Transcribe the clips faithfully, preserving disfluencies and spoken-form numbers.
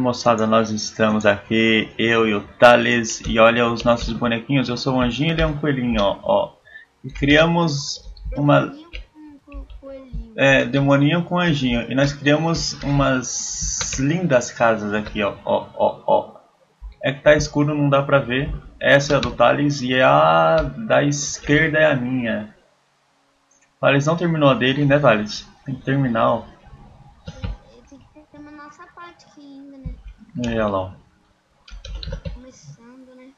Moçada, nós estamos aqui, eu e o Thales, e olha os nossos bonequinhos. Eu sou um anjinho e ele é um coelhinho, ó, ó. E criamos uma... É, demoninho com anjinho. E nós criamos umas lindas casas aqui, ó, ó, ó, ó. É que tá escuro, não dá pra ver. Essa é a do Thales e a da esquerda é a minha. O Thales não terminou a dele, né, Thales? Tem que terminar, ó. E olha lá, ó. Começando, né?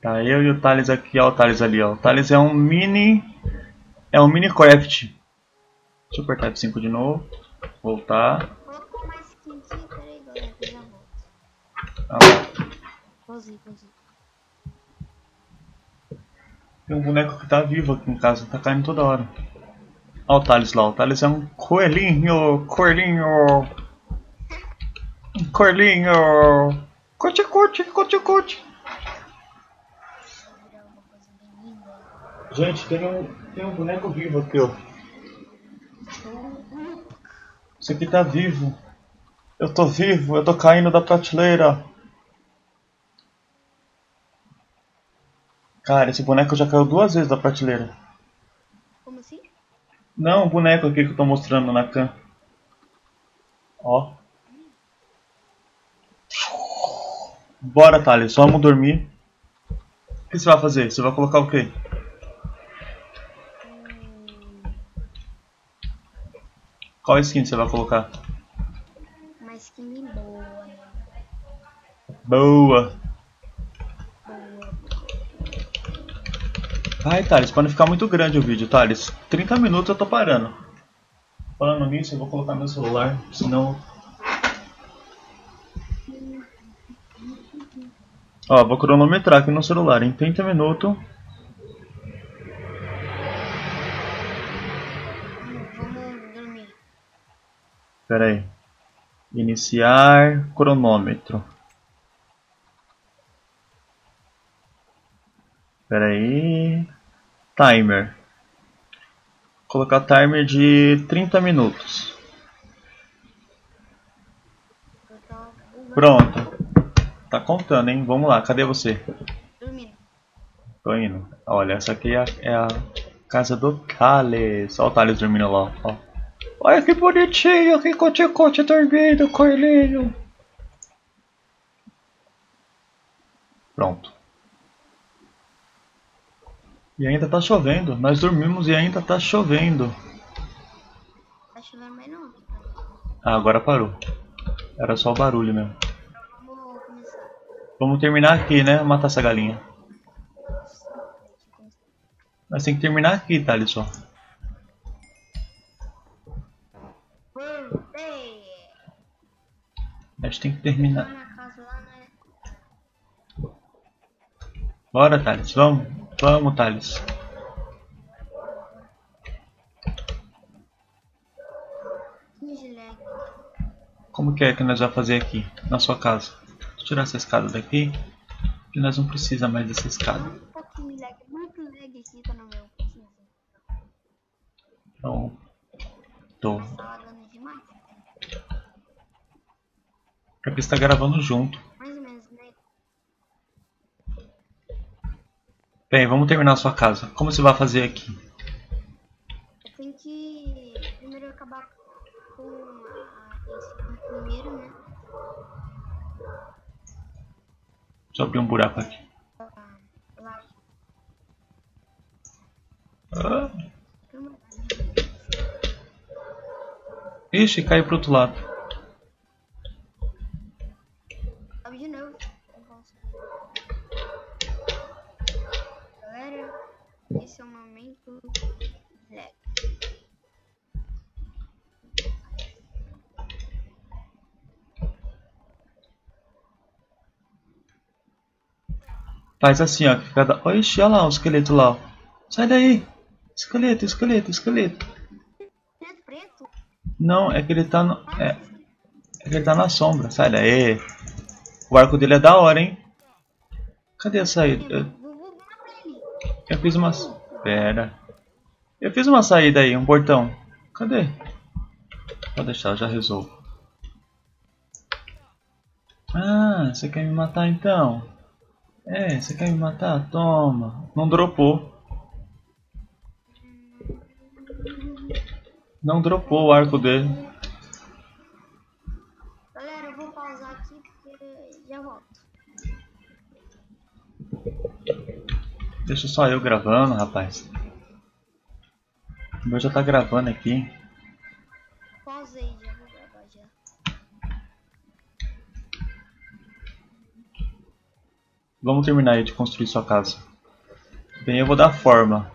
Tá eu e o Thales aqui, ó, o Thales ali, ó. O Thales é um mini... É um Minecraft. Deixa eu apertar F cinco de novo. Voltar. Coloca mais quinze, peraí, galera, que eu já volto. Tá lá. Posso ir, posso ir. Tem um boneco que tá vivo aqui em casa, tá caindo toda hora. Ó o Thales lá, o Thales é um coelhinho, coelhinho. Corlinho! Curte, curte, curte, curte! Gente, tem um, tem um boneco vivo aqui, ó. Isso aqui tá vivo. Eu tô vivo, eu tô caindo da prateleira. Cara, esse boneco já caiu duas vezes da prateleira. Como assim? Não, o boneco aqui que eu tô mostrando na cam. Ó. Bora, Thales, só vamos dormir. O que você vai fazer? Você vai colocar o quê? Qual skin você vai colocar? Uma skin boa. Boa. Vai, Thales, para não ficar muito grande o vídeo, Thales. trinta minutos eu tô parando. Falando nisso, eu vou colocar meu celular, senão... Ó, vou cronometrar aqui no celular em trinta minutos. Vamos dormir. Espera aí. Iniciar cronômetro. Espera aí. Timer. Vou colocar timer de trinta minutos. Pronto. Tá contando, hein? Vamos lá, cadê você? Dormindo. Tô indo. Olha, essa aqui é a, é a casa do Thales. Olha o Thales dormindo lá, ó. Olha que bonitinho, que coticote dormindo, coelhinho. Pronto. E ainda tá chovendo. Nós dormimos e ainda tá chovendo. Tá chovendo, mas não. Ah, agora parou. Era só o barulho mesmo. Vamos terminar aqui, né? Matar essa galinha. Nós tem que terminar aqui, Thales, só. A gente tem que terminar. Bora, Thales, vamos. Vamos, Thales. Como que é que nós vamos fazer aqui, na sua casa? Tirar essa escada daqui, que nós não precisamos mais dessa escada. Então, tô. Porque está gravando junto. Bem, vamos terminar a sua casa. Como você vai fazer aqui? Eu tenho que primeiro acabar com a primeiro, né? Deixa eu abrir um buraco aqui. Ah. Ixi, caiu pro outro lado. Galera, esse é o momento. Faz assim, ó, que fica da... Oxi, olha lá o esqueleto lá, ó. Sai daí! Esqueleto, esqueleto, esqueleto. Não, é que ele tá no... é... é que ele tá na sombra. Sai daí! O arco dele é da hora, hein? Cadê a saída? Eu, Eu fiz uma... Pera. Eu fiz uma saída aí, um portão. Cadê? Pode deixar, eu já resolvo. Ah, você quer me matar então? É, você quer me matar? Toma. Não dropou. Não dropou o arco dele. Galera, eu vou pausar aqui porque já volto. Deixa só eu gravando, rapaz. O meu já tá gravando aqui. Pausei, já vou gravar já. Vamos terminar aí de construir sua casa. Bem, eu vou dar forma.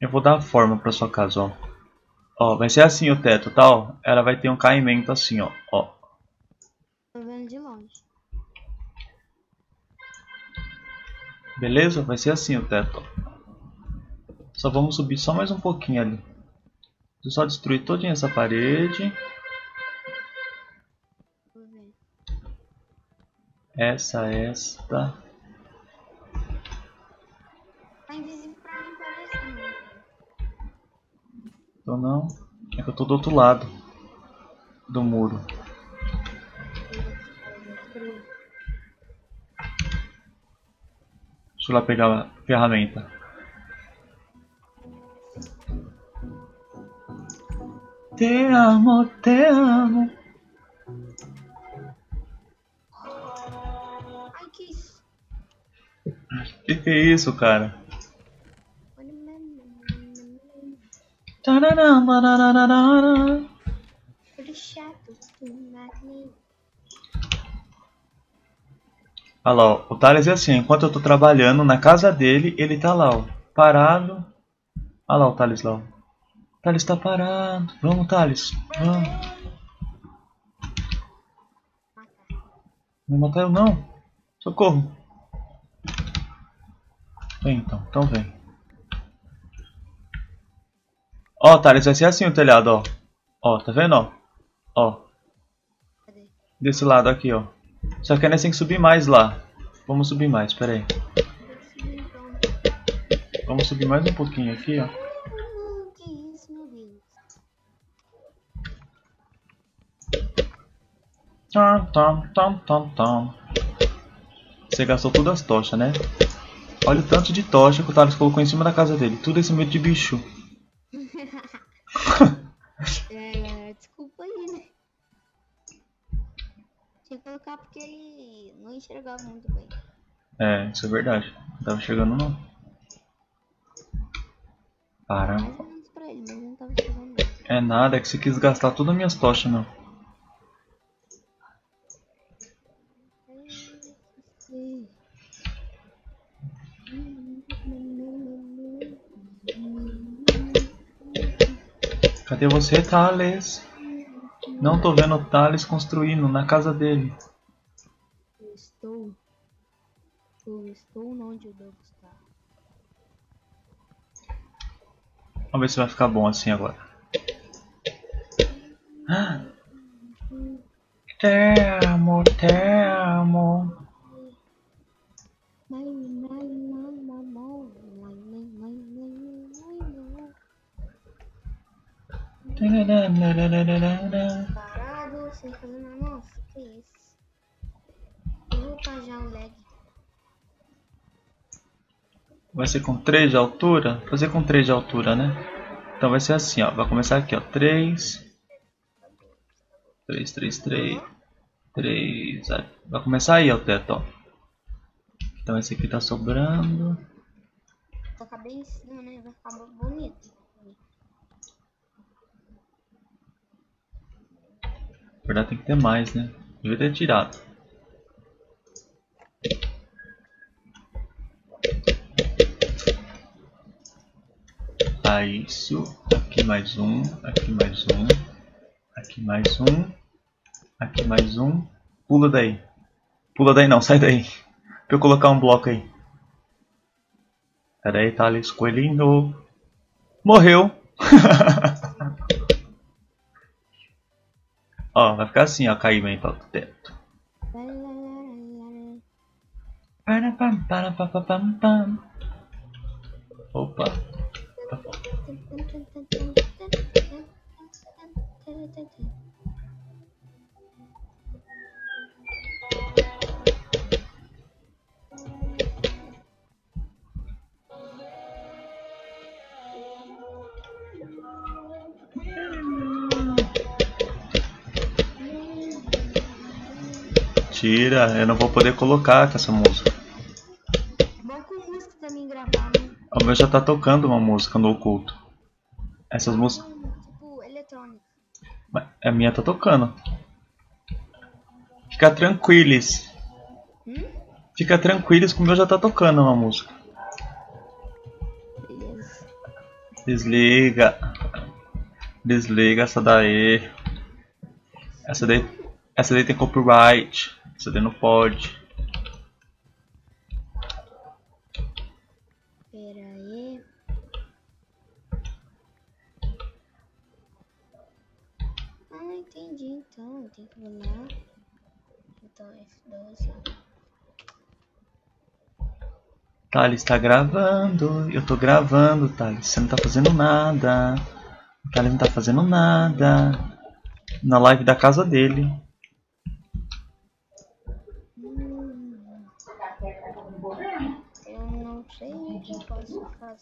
Eu vou dar forma pra sua casa, ó. Ó, vai ser assim o teto, tá? Ó, ela vai ter um caimento assim, ó. Ó. Tô vendo de longe. Beleza? Vai ser assim o teto. Ó. Só vamos subir só mais um pouquinho ali. Deixa eu só destruir todinha essa parede. Essa, esta. Tá invisível pra mim, parece. Então não, é que eu tô do outro lado do muro. Deixa eu lá pegar a ferramenta. Te amo, te amo. Ai, que isso? Que que é isso, cara? Olha lá, ó. O Thales é assim, enquanto eu tô trabalhando na casa dele, ele tá lá, ó, parado. Olha lá o Thales lá, ó. O Thales tá parado. Vamos, Thales, vamos. Não matar eu não. Socorro. Vem então, então vem. Ó, Thales, vai ser assim o telhado, ó. Ó, tá vendo, ó? Ó. Desse lado aqui, ó. Só que nós tem que subir mais lá. Vamos subir mais, pera aí. Vamos subir mais um pouquinho aqui, ó. Tom, tom, tom, tom, tom. Você gastou todas as tochas, né? Olha o tanto de tocha que o Thales colocou em cima da casa dele. Tudo esse medo de bicho. É, desculpa aí, né? Tinha que colocar porque ele não enxergava muito bem. É, isso é verdade. Não tava enxergando não. Para. Mais ou menos pra ele, mas não tava enxergando não. É nada, é que você quis gastar todas as minhas tochas, meu. Cadê você, Thales? Não tô vendo o Thales construindo na casa dele. Eu estou. Eu estou onde eu devo estar. Vamos ver se vai ficar bom assim agora. Te amo, te amo. Parado, sem fazer nada. Nossa, que isso? Eu vou pajar o lag. Vai ser com três de altura? Fazer com três de altura, né? Então vai ser assim, ó. Vai começar aqui, ó. três, três, três, três, três. Vai começar aí, ó, o teto, ó. Então esse aqui tá sobrando. Vou tocar bem em cima, né? Vai ficar bonito. Na verdade tem que ter mais, né? Devia ter tirado. Aí isso. Aqui mais um. Aqui mais um. Aqui mais um. Aqui mais um. Pula daí. Pula daí não, sai daí. Pra eu colocar um bloco aí. Pera aí, Thales, coelhinho. Morreu! Ó, vai ficar assim, ó, cair bem para o teto. Opa. Mentira, eu não vou poder colocar com essa música. Bom que o músico também gravar, né? O meu já tá tocando uma música no oculto. Essas músicas... Tipo, eletrônica. A minha tá tocando. Fica tranquilos. Hum? Fica tranquilos que o meu já tá tocando uma música. Beleza. Desliga. Desliga essa daí. Essa daí... Essa daí tem copyright, essa daí não pode. Pera aí. Ah, entendi então, eu tenho que ir lá. Então F doze. Thales tá gravando, eu tô gravando, Thales. Você não tá fazendo nada. O Thales não tá fazendo nada. Na live da casa dele.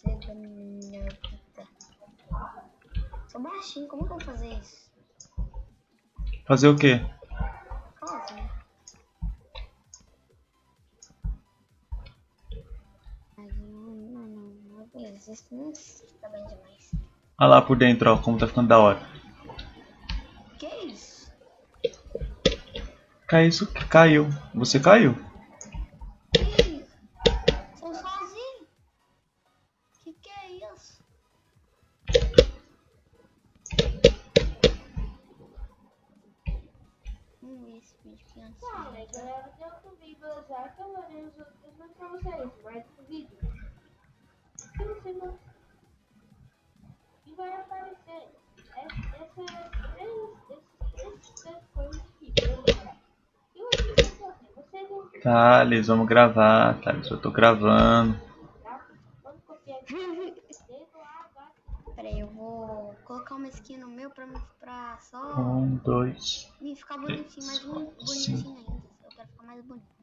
Fazer da minha vida. Sou baixinho, como que eu vou fazer isso? Fazer o quê? Fazer. Não, não, não, não existe, não tá bem demais. Olha lá por dentro, ó, como tá ficando da hora. Que isso? Caiu isso, caiu. Você caiu? Thales, vamos gravar, Thales, eu tô gravando. Peraí, eu vou colocar uma skin no meu pra, pra só... Um, dois, e ficar bonitinho, três, mais bonitinho ainda. Eu quero ficar mais bonito.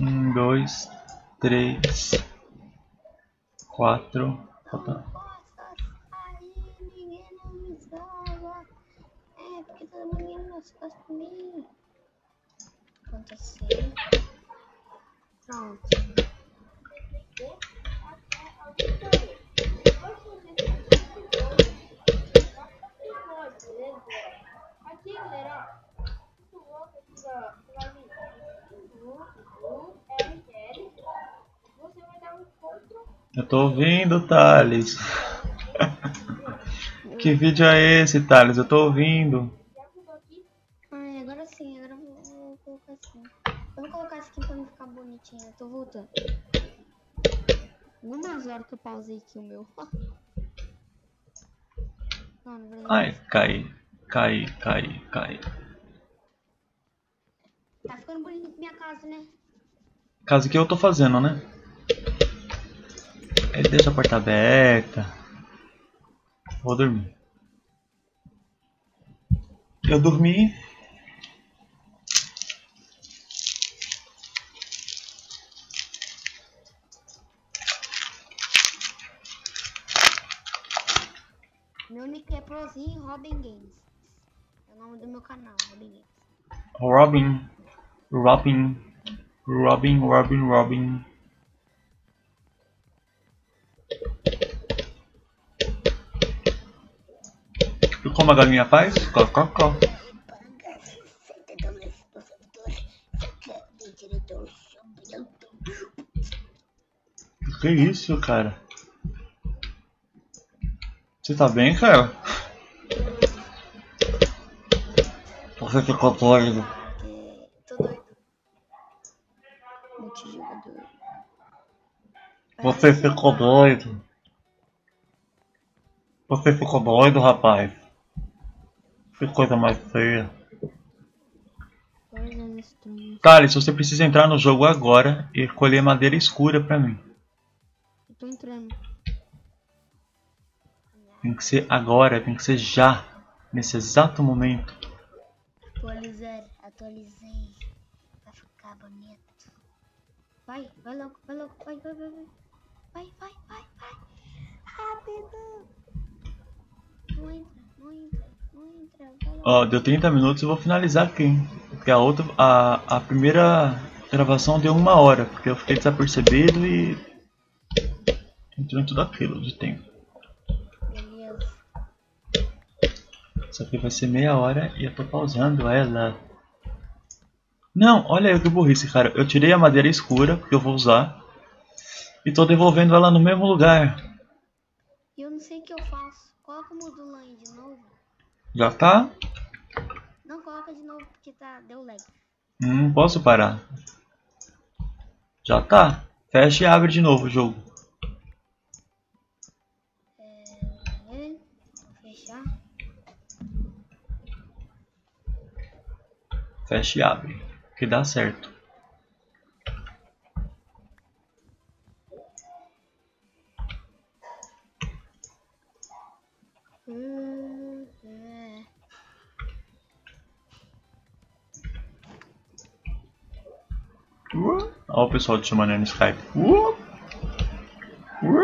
Um, dois, três, quatro... Falta... É, porque todo mundo ia nos costas por mim. Acontecer. Pronto. Aqui, galera, o outro aqui da L L, você vai dar um ponto. Eu tô ouvindo, Thales. Que vídeo é esse, Thales? Eu tô ouvindo. Ai, agora sim, agora eu vou colocar assim. Eu vou colocar esse aqui pra não ficar bonitinho. Eu tô voltando. Algumas horas que eu pausei aqui o meu. Não, não é. Ai, cai, cai, cai, cai. Tá ficando bonito minha casa, né? Casa que eu tô fazendo, né? Ele deixa a porta aberta. Vou dormir. Eu dormi. Meu nick é Prozinho Robin Games. É o nome do meu canal, Robin Games. Robin. Robin. Robin, Robin, Robin. E como a galinha faz? Có, có, có. Que isso, cara? Você tá bem, cara? Por que ficou doido? Tô doido. Multijogador. Você ficou doido. Você ficou doido, rapaz. Que coisa mais feia. Thales, você precisa entrar no jogo agora e colher madeira escura pra mim. Eu tô entrando. Tem que ser agora, tem que ser já. Nesse exato momento. Atualizei, atualizei. Vai ficar bonito. Vai, vai logo, vai logo, vai, vai, vai. Vai, vai, vai, vai. Rápido. Não entra, não entra. Ó, deu trinta minutos, eu vou finalizar aqui, hein? Porque a outra, a, a primeira gravação deu uma hora, porque eu fiquei desapercebido e entrou em tudo aquilo de tempo. Beleza. Isso aqui vai ser meia hora e eu tô pausando ela. Não, olha aí que burrice, cara. Eu tirei a madeira escura, porque eu vou usar, e tô devolvendo ela no mesmo lugar. Eu não sei o que eu faço. Coloca o modulante de novo. Já tá? Não, coloca de novo, porque tá... deu lag. Não posso parar. Já tá. Fecha e abre de novo o jogo. É... Vou fechar. Fecha e abre, que dá certo. Hum, é. uh, Olha o pessoal te chamando no Skype. uh, uh.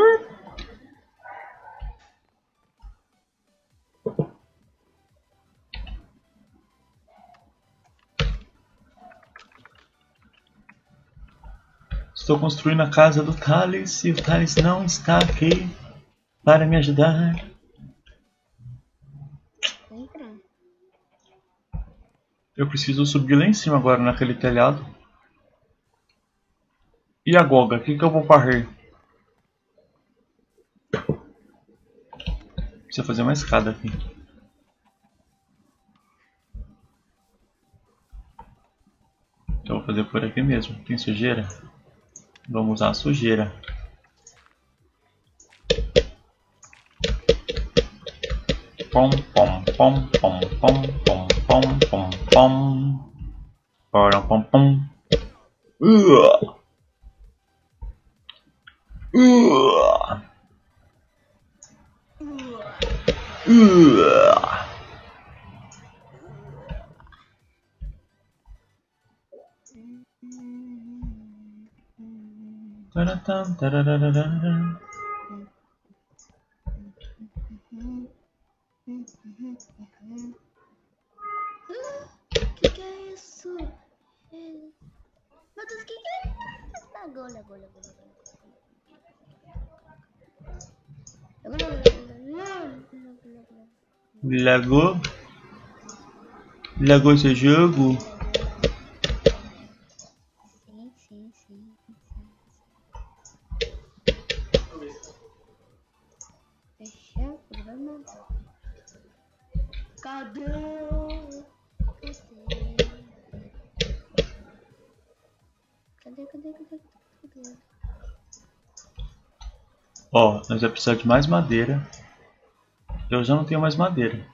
Estou construindo a casa do Thales e o Thales não está aqui para me ajudar. Eu preciso subir lá em cima agora, naquele telhado. E a Goga? O que, que eu vou parrer? Preciso fazer uma escada aqui. Então eu vou fazer por aqui mesmo. Tem sujeira? Vamos usar a sujeira. Pom, pom, pom, pom, pom, pom. Pom, pom, pom. Pom, pom, pom. Uh. Uh. Uh. Taratam, tararararararam. Que que é isso? Meu Deus, que que é isso? Agora, agora, agora. Lagou? Lagou seu jogo? Sim, sim, sim. Fechar o programa. Cadê? Cadê, cadê, cadê, cadê? Ó, nós vamos precisar de mais madeira. Eu já não tenho mais madeira.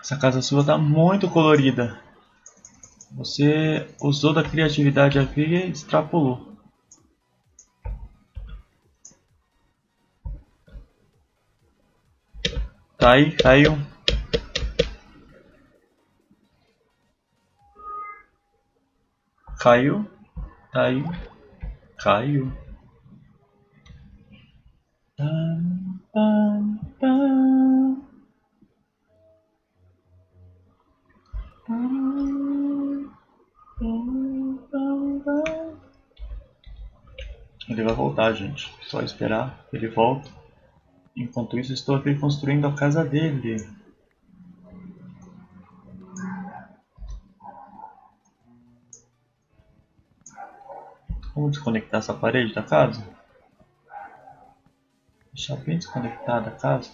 Essa casa sua tá muito colorida. Você usou da criatividade aqui e extrapolou. Tá aí, caiu. Caiu, caiu, caiu. Tam, tam, tam. Tam, tam, tam, tam. Ele vai voltar, gente. Só esperar que ele volta. Enquanto isso, estou aqui construindo a casa dele. Vamos desconectar essa parede da casa? Deixar bem desconectada a casa.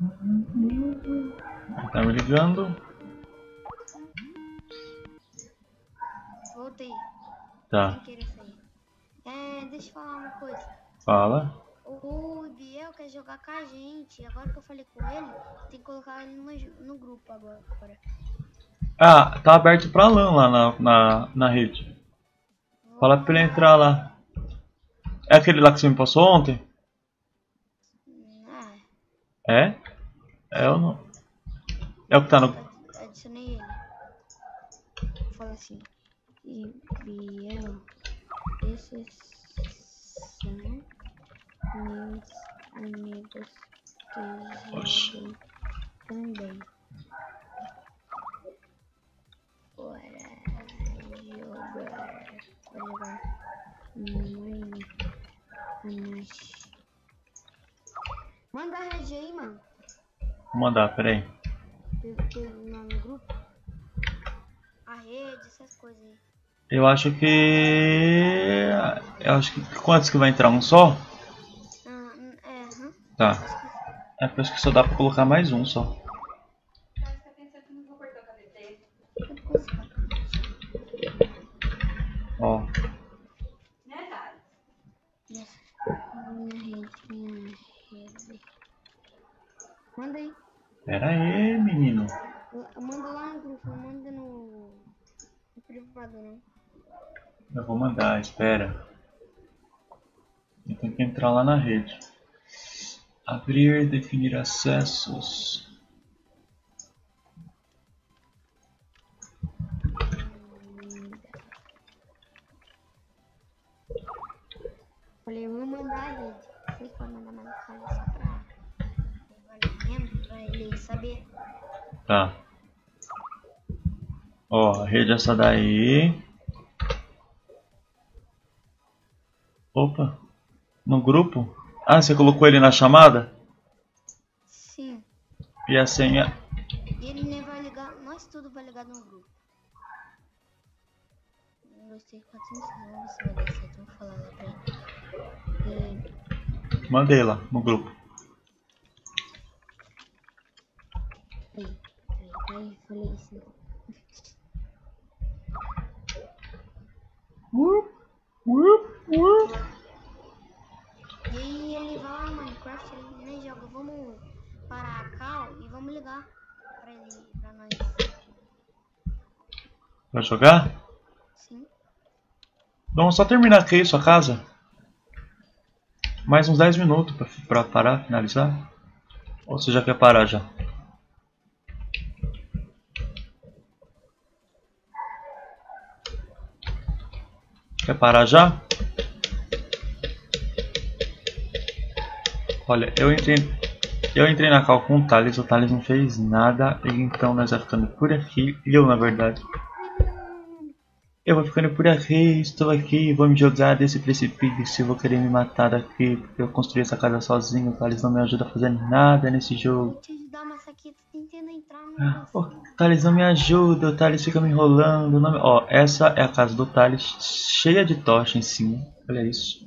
Ele tá me ligando. Voltei. Tá. É, deixa eu falar uma coisa. Fala. O Biel quer jogar com a gente. Agora que eu falei com ele, tem que colocar ele no, no grupo agora. Ah, tá aberto pra LAN lá na, na, na rede. Fala pra ele entrar lá. É aquele lá que você me passou ontem? Ah. É? É ou não? É o que tá no... Adicionei ele. Fala assim. E Biel... Esses são meus amigos que jogam também. Bora jogar. Bora Minecraft. Manda a rede aí, mano. Vou mandar, peraí. No grupo. A rede, essas coisas aí. Eu acho que... Eu acho que... Quantos que vai entrar? Um só? Uhum, é, uhum. Tá. É porque eu acho que só dá pra colocar mais um só. Ó. Manda aí. Pera aí, menino. Manda lá no grupo, manda no... no privado, não. Eu vou mandar, espera. Eu tenho que entrar lá na rede. Abrir, definir acessos. Falei, eu vou mandar a rede. Vocês podem mandar mais coisa só pra... pra ele saber. Tá. Ó, a rede é essa daí. Opa, no grupo? Ah, você colocou ele na chamada? Sim. E a senha? Ele nem vai ligar, nós tudo vai ligar no grupo. Mandei lá no grupo. Aí, aí, falei isso. Uh, uh. Uh. E aí ele vai lá no Minecraft, ele nem joga. Vamos parar a cal e vamos ligar pra ele, pra nós. Vai jogar? Sim. Vamos só terminar aqui sua casa. Mais uns dez minutos pra, pra parar, finalizar. Ou você já quer parar já? Quer parar já? Olha, eu entrei, eu entrei na cal com o Thales, o Thales não fez nada, então nós vamos ficando por aqui, eu na verdade. Eu vou ficando por aqui, estou aqui, vou me jogar desse precipício, vou querer me matar aqui, porque eu construí essa casa sozinho, o Thales não me ajuda a fazer nada nesse jogo. O Thales não me ajuda, o Thales fica me enrolando, não me... Ó, essa é a casa do Thales, cheia de tocha em cima, olha isso.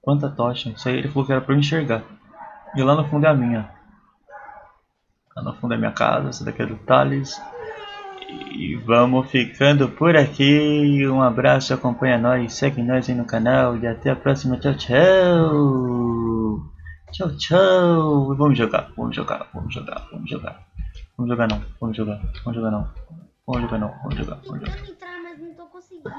Quanta tocha, isso aí ele falou que era pra eu enxergar. E lá no fundo é a minha. Lá no fundo é a minha casa, essa daqui é do Thales. E vamos ficando por aqui. Um abraço, acompanha nós, segue nós aí no canal. E até a próxima, tchau, tchau. Tchau, tchau. Vamos jogar, vamos jogar, vamos jogar, vamos jogar. Vamos jogar não, vamos jogar, vamos jogar não. Vamos jogar não, vamos jogar, vamos jogar.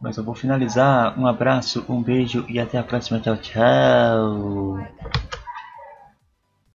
Mas eu vou finalizar. Um abraço, um beijo e até a próxima, tchau, tchau.